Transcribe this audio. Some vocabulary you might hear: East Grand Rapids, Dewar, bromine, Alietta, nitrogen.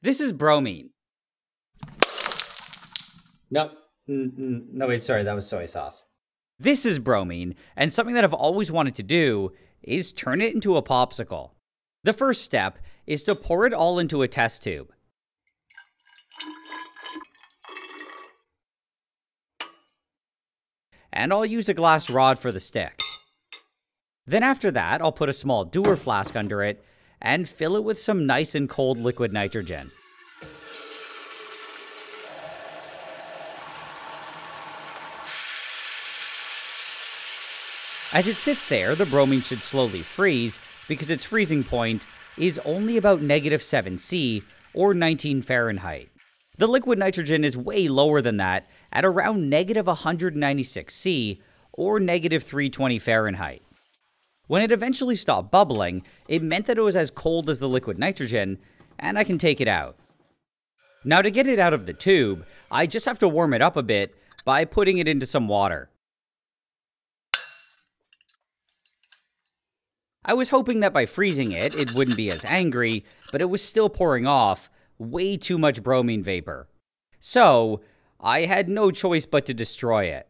This is bromine. No, no, wait, sorry, that was soy sauce. This is bromine, and something that I've always wanted to do is turn it into a popsicle. The first step is to pour it all into a test tube. And I'll use a glass rod for the stick. Then after that, I'll put a small Dewar flask under it and fill it with some nice and cold liquid nitrogen. As it sits there, the bromine should slowly freeze because its freezing point is only about -7°C or 19 Fahrenheit. The liquid nitrogen is way lower than that at around -196°C or -320 Fahrenheit. When it eventually stopped bubbling, it meant that it was as cold as the liquid nitrogen, and I can take it out. Now to get it out of the tube, I just have to warm it up a bit by putting it into some water. I was hoping that by freezing it, it wouldn't be as angry, but it was still pouring off way too much bromine vapor. So I had no choice but to destroy it.